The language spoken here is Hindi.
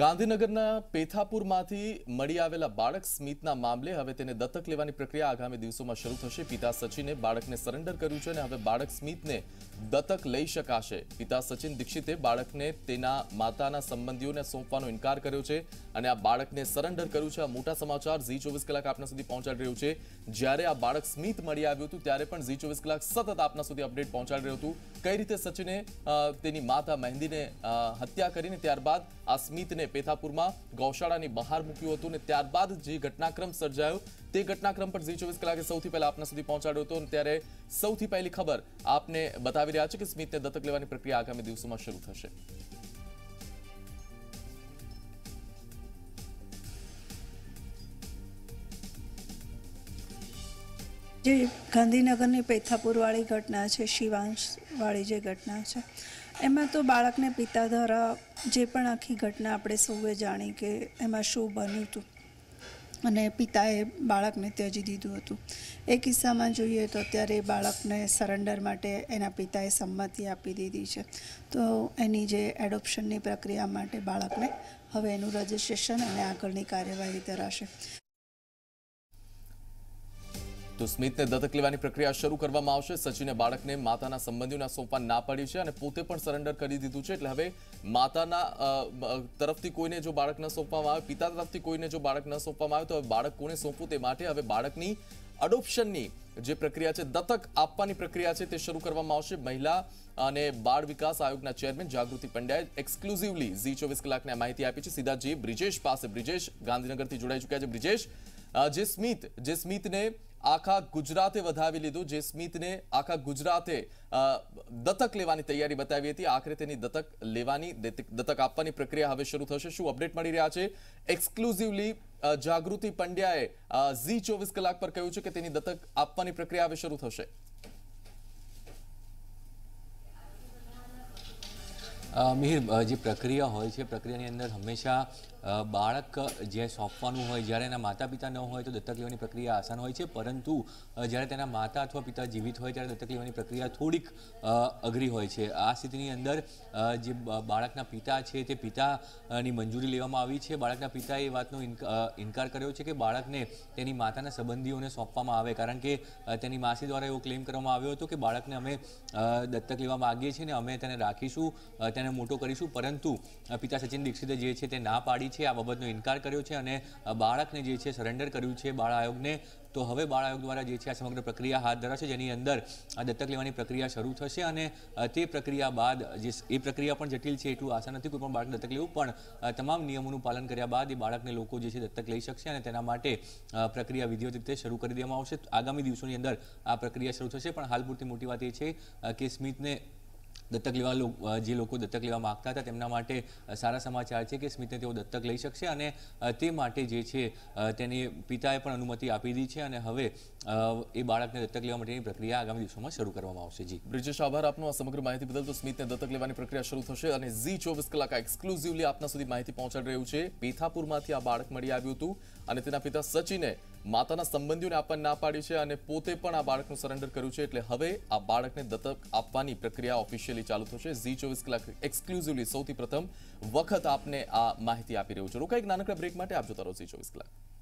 ગાંધીનગરના પેથાપુરમાંથી મળી આવેલા બાળક સ્મિતના મામલે હવે તેને દત્તક લેવાની પ્રક્રિયા આગામી દિવસોમાં શરૂ થશે। પિતા સચિને બાળકને સરેન્ડર કર્યું છે અને હવે બાળક સ્મિતને દત્તક લઈ શકાશે। પિતા સચિન દીક્ષિતે બાળકને તેના માતાના સંબંધીઓને સોંપવાનો ઇનકાર કર્યો છે અને આ બાળકને સરેન્ડર કર્યું છે। આ મોટા સમાચાર Zee 24 કલાક આપના સુધી પહોંચાડી રહ્યું છે। જ્યારે આ બાળક સ્મિત મળી આવ્યું હતું ત્યારે પણ Zee 24 કલાક સતત આપના સુધી અપડેટ પહોંચાડી રહ્યું હતું। કઈ રીતે સચિને તેની માતા મહેંદીને હત્યા કરીને ત્યારબાદ આ સ્મિતને પેથાપુરમાં ગૌશાળાની બહાર મૂક્યું હતું અને ત્યારબાદ જે ઘટનાક્રમ સર્જાયો તે ઘટનાક્રમ પર Zee 24 કલાકે સૌથી પહેલા આપના સુધી પહોંચાડ્યો હતો અને ત્યારે સૌથી પહેલી ખબર આપને બતાવી રહ્યા છે કે સ્મિતને દત્તક લેવાની પ્રક્રિયા આગામી દિવસોમાં શરૂ થશે। જે ગાંધીનગરની પેથાપુરવાળી ઘટના છે, શિવાંશવાળી જે ઘટના છે, એમાં તો બાળકને પિતા દ્વારા જે પણ આખી ઘટના આપણે સૌએ જાણી કે એમાં શું બન્યું હતું અને પિતાએ બાળકને ત્યજી દીધું હતું। એ કિસ્સામાં જોઈએ તો અત્યારે બાળકને સરેન્ડર માટે એના પિતાએ સંમતિ આપી દીધી છે, તો એની જે એડોપ્શનની પ્રક્રિયા માટે બાળકને હવે એનું રજિસ્ટ્રેશન અને આગળની કાર્યવાહી કરાશે। तो स्मित ने दत्तक लेवानी प्रक्रिया शुरू करवामां आवशे। सचिने बाळकने माताना संबंधीओना सोंपा ना पड़ी छे अने पोते पण सरेंडर करी दीधुं छे, एटले हवे माताना तरफथी कोईने जो बाळक न सोंपवामां आवे, पिता तरफथी कोईने जो बाळक न सोंपवामां आवे, तो हवे बाळक कोने सोंपवुं ते माटे हवे बाळकनी अडोप्शननी जे प्रक्रिया छे, दत्तक आपवानी प्रक्रिया छे ते शरू करवामां आवशे। महिला अने बाळ विकास आयोगना चेरमेन जागृति पंड्याए एक्सक्लुझिवली Zee 24 कलाकने आ माहिती आपी छे। सीधा जे ब्रिजेश पासे, ब्रिजेश गांधीनगरथी जोडाई चुक्या छे। ब्रिजेश, जे स्मितने आखा गुजराते वधावी लीधो, जे स्मितने आखा गुजराते दत्तक लेवानी तैयारी बतावी हती, आखरे तेनी दत्तक लेवानी, दत्तक आपवानी प्रक्रिया हवे शरू थशे। शुं अपडेट मळी रह्या छे? एक्सक्लुझिवली जागृति पंड्याए Zee 24 कलाक पर कह्युं छे के तेनी दत्तक आपवानी प्रक्रिया हवे शरू थशे। मिहिर, जे प्रक्रिया होय छे, प्रक्रियानी अंदर हमेशा बाळक जे सौंपवानुं होय, ज्यारे एना माता पिता न होय तो दत्तक लेवानी प्रक्रिया आसान होय छे, परंतु ज्यारे तेना माता अथवा पिता जीवित होय त्यारे दत्तक लेवानी प्रक्रिया थोड़ीक अघरी होय छे। आ स्थितिनी अंदर जे बाळकना पिता छे ते पितानी मंजूरी लेवामां आवी छे। बाळकना पिताए ए वातनो इनकार कर्यो छे के बाळकने तेनी माताना संबंधीओने सौंपवामां आवे, कारण के तेनी मासी द्वारा एवो क्लेम करवामां आव्यो हतो के बाळकने अमे दत्तक लेवा मागीए छीए ने अमे तेने राखीशुं, तेने मोटो करीशुं, परंतु पिता सचिन दीक्षिते जे छे ते ना पाडी। आ बाबतनो इनकार कर्यो छे अने बाळकने जे छे सरेंडर कर्युं छे बाळ आयोगने। तो हवे बाळ आयोग द्वारा जे छे आ समग्र प्रक्रिया हाथ धराशे, जेनी अंदर आ दत्तक लेवानी प्रक्रिया शरू थशे अने ते प्रक्रिया बाद जे ए प्रक्रिया पण जटिल छे, एटलुं आसान नथी कोईपण बाळकने दत्तक लेवुं, पण तमाम नियमोनुं पालन कर्या बाद ए बाळकने लोको जे छे दत्तक लई शकशे अने तेना माटे प्रक्रिया विधिवत रीते शरू करी देवामां आवशे। आगामी दिवसोनी अंदर आ प्रक्रिया शरू थशे, पण हाल पूरती मोटी वात ए छे के स्मितने दत्तक लेवा जे लोग दत्तक लेवा मागता था तेमना माटे सारा समाचार है कि स्मितने तेओ दत्तक लई शकशे अने ते माटे जे छे तेनी पिताए पण अनुमति आपी दी छे अने हवे ए बाळकने दत्तक लेवा माटेनी प्रक्रिया आगामी दिवसोमां शरू करवामां आवशे। जी ब्रिजेश, आभार आपनो आ समग्र माहिती बदल। तो स्मितने दत्तक लेवानी प्रक्रिया शरू थशे अने Zee 24 कलाक एक्सक्लुझिवली आपना सुधी माहिती पहोंचाडी रह्युं छे। पेथापुरमांथी आ बाळक मळी आव्युं हतुं अने तेना पिता सचिने माताना संबंधीओने आपवानी ना पाडी छे अने पोते पण आ बाळकनुं सरेंडर कर्युं छे, एटले हवे आ बाळकने दत्तक आपवानी प्रक्रिया ऑफिशियली चालू थशे। Zee 24 कलाक एक्सक्लुझिवली सौथी प्रथम वखत आपने आ माहिती आपी रह्यो छे। रोका एक नानकड़ा ब्रेक माटे आप जोता रहो Zee 24 कलाक।